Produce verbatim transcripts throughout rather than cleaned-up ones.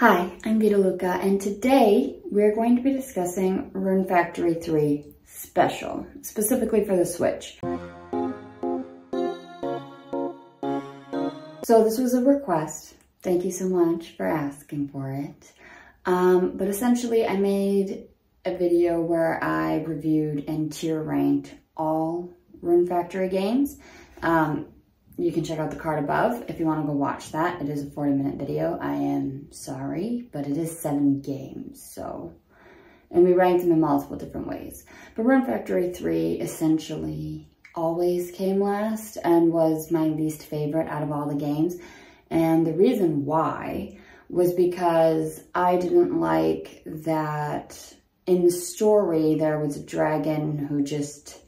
Hi, I'm Vita Luka, and today we're going to be discussing Rune Factory three Special, specifically for the Switch. So this was a request. Thank you so much for asking for it. Um, but essentially I made a video where I reviewed and tier ranked all Rune Factory games. Um, You can check out the card above if you want to go watch that. It is a forty minute video. I am sorry, but it is seven games, so. And we ranked them in multiple different ways. But Rune Factory three essentially always came last and was my least favorite out of all the games. And the reason why was because I didn't like that in the story there was a dragon who just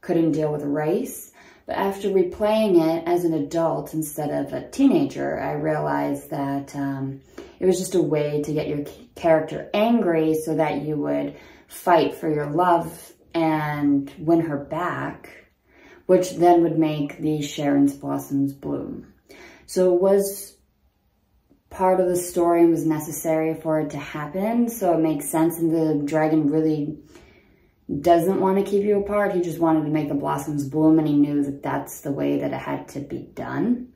couldn't deal with race. But after replaying it as an adult instead of a teenager, I realized that um, it was just a way to get your character angry so that you would fight for your love and win her back, which then would make the Sharon's Blossoms bloom. So it was part of the story and was necessary for it to happen, so it makes sense, and the dragon really doesn't want to keep you apart. He just wanted to make the blossoms bloom, and he knew that that's the way that it had to be done.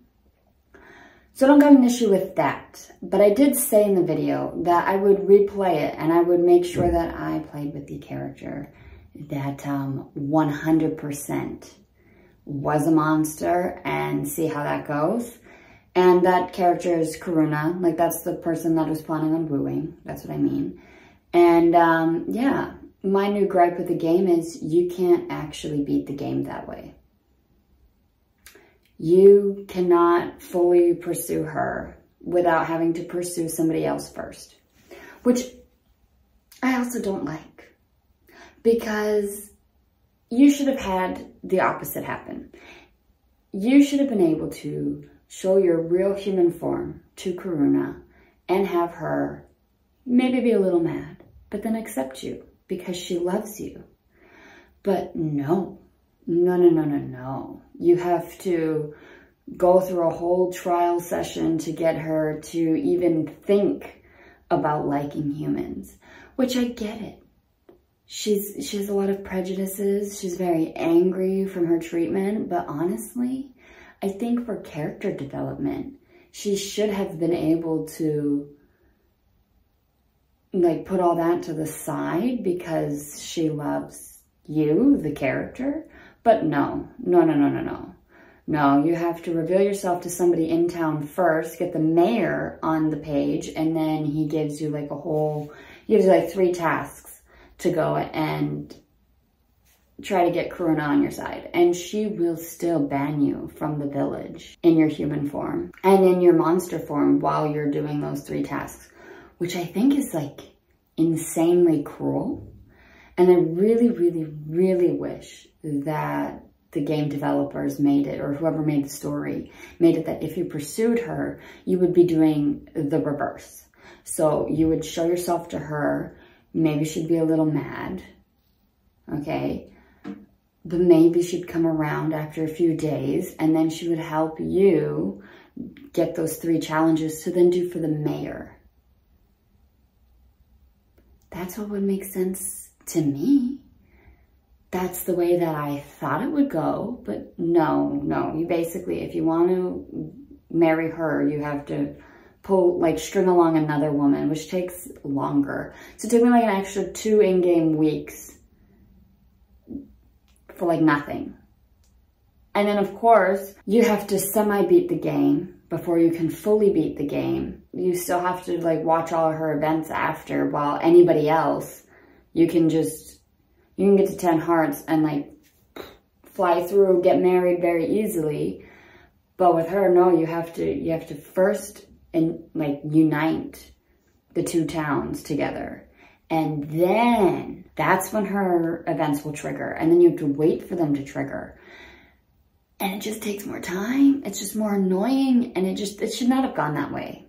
So I don't have an issue with that. But I did say in the video that I would replay it, and I would make sure that I played with the character that um, one hundred percent was a monster and see how that goes. And that character is Karuna. Like, that's the person that was planning on wooing. That's what I mean. And um, yeah. My new gripe with the game is you can't actually beat the game that way. You cannot fully pursue her without having to pursue somebody else first, which I also don't like, because you should have had the opposite happen. You should have been able to show your real human form to Karuna and have her maybe be a little mad, but then accept you, because she loves you. But no, no, no, no, no, no. You have to go through a whole trial session to get her to even think about liking humans, which I get it. She's, she has a lot of prejudices. She's very angry from her treatment, but honestly, I think for character development, she should have been able to like put all that to the side because she loves you, the character. But no, no, no, no, no, no. No, you have to reveal yourself to somebody in town first, get the mayor on the page, and then he gives you like a whole, he gives you like three tasks to go and try to get Karuna on your side. And she will still ban you from the village in your human form and in your monster form while you're doing those three tasks, which I think is like insanely cruel. And I really, really, really wish that the game developers made it, or whoever made the story, made it that if you pursued her, you would be doing the reverse. So you would show yourself to her, maybe she'd be a little mad, okay? But maybe she'd come around after a few days, and then she would help you get those three challenges to then do for the mayor. That's what would make sense to me. That's the way that I thought it would go, but no, no. You basically, if you want to marry her, you have to pull, like string along another woman, which takes longer. So it took me like an extra two in-game weeks for like nothing. And then of course, you have to semi-beat the game before you can fully beat the game. You still have to like watch all of her events after, while anybody else, you can just, you can get to ten hearts and like fly through, get married very easily. But with her, no, you have to, you have to first in, like unite the two towns together. And then that's when her events will trigger. And then you have to wait for them to trigger. And it just takes more time. It's just more annoying. And it just, it should not have gone that way.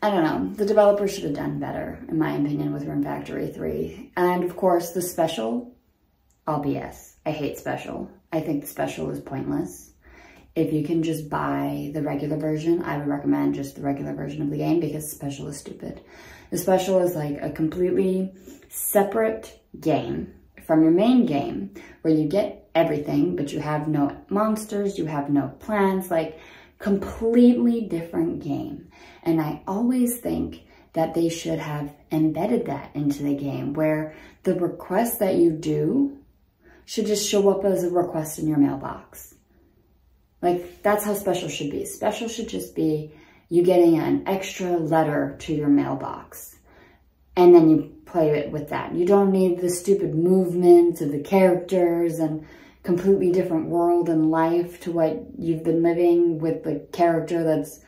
I don't know. The developers should have done better, in my opinion, with Rune Factory three. And of course, the special, all B S. I hate special. I think the special is pointless. If you can just buy the regular version, I would recommend just the regular version of the game because Special is stupid. The Special is like a completely separate game from your main game where you get everything, but you have no monsters, you have no plans, like completely different game. And I always think that they should have embedded that into the game where the request that you do should just show up as a request in your mailbox. Like, that's how Special should be. Special should just be you getting an extra letter to your mailbox. And then you play it with that. You don't need the stupid movements of the characters and completely different world and life to what you've been living with the character that's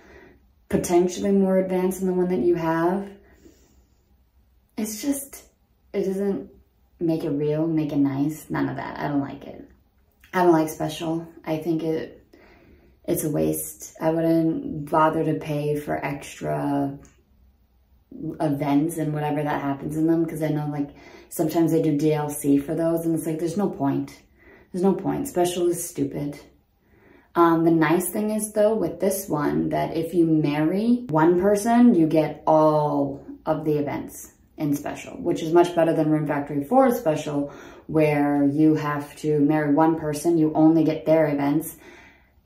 potentially more advanced than the one that you have. It's just, it doesn't make it real, make it nice. None of that. I don't like it. I don't like Special. I think it... It's a waste. I wouldn't bother to pay for extra events and whatever that happens in them, because I know like sometimes they do D L C for those and it's like there's no point. There's no point. Special is stupid. Um, the nice thing is though with this one that if you marry one person, you get all of the events in Special, which is much better than Rune Factory four Special where you have to marry one person, you only get their events.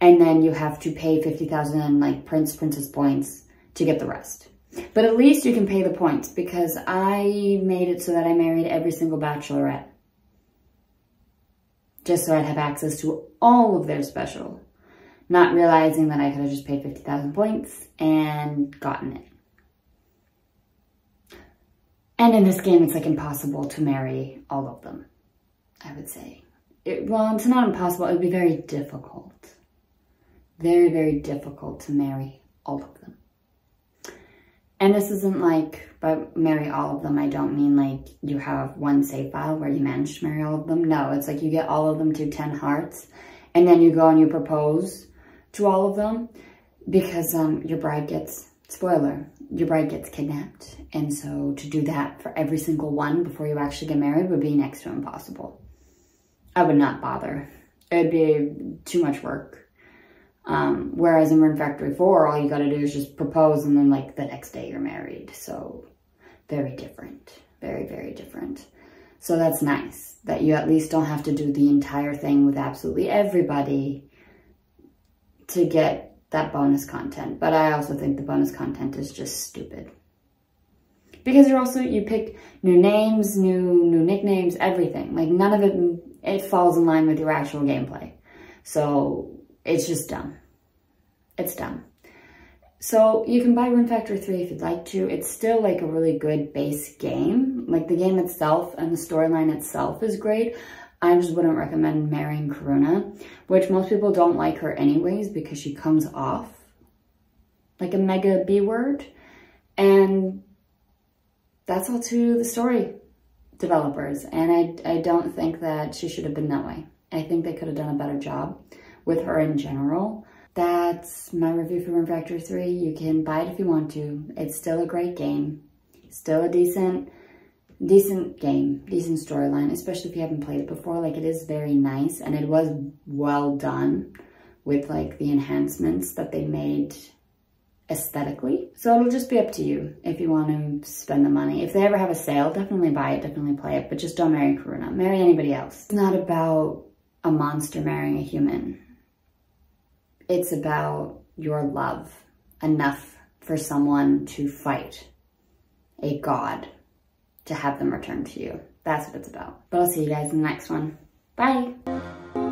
And then you have to pay fifty thousand like Prince, Princess points to get the rest. But at least you can pay the points because I made it so that I married every single bachelorette. Just so I'd have access to all of their Special. Not realizing that I could have just paid fifty thousand points and gotten it. And in this game, it's like impossible to marry all of them, I would say. It, well, it's not impossible. It would be very difficult. Very, very difficult to marry all of them. And this isn't like, but marry all of them, I don't mean like you have one save file where you manage to marry all of them. No, it's like you get all of them to ten hearts and then you go and you propose to all of them because um, your bride gets, spoiler, your bride gets kidnapped. And so to do that for every single one before you actually get married would be next to impossible. I would not bother. It'd be too much work. Um, whereas in Rune Factory four, all you gotta do is just propose and then like the next day you're married. So very different, very, very different. So that's nice that you at least don't have to do the entire thing with absolutely everybody to get that bonus content. But I also think the bonus content is just stupid because you're also, you pick new names, new, new nicknames, everything. Like none of it, it falls in line with your actual gameplay. So it's just dumb. It's dumb. So you can buy Rune Factory three if you'd like to. It's still like a really good base game. Like the game itself and the storyline itself is great. I just wouldn't recommend marrying Karuna, which most people don't like her anyways because she comes off like a mega B word. And that's all to the story developers. And I, I don't think that she should have been that way. I think they could have done a better job with her in general. That's my review for Rune Factory three. You can buy it if you want to. It's still a great game. Still a decent, decent game, decent storyline, especially if you haven't played it before. Like it is very nice and it was well done with like the enhancements that they made aesthetically. So it'll just be up to you if you want to spend the money. If they ever have a sale, definitely buy it, definitely play it, but just don't marry Karuna. Marry anybody else. It's not about a monster marrying a human. It's about your love enough for someone to fight a god to have them return to you. That's what it's about. But I'll see you guys in the next one. Bye.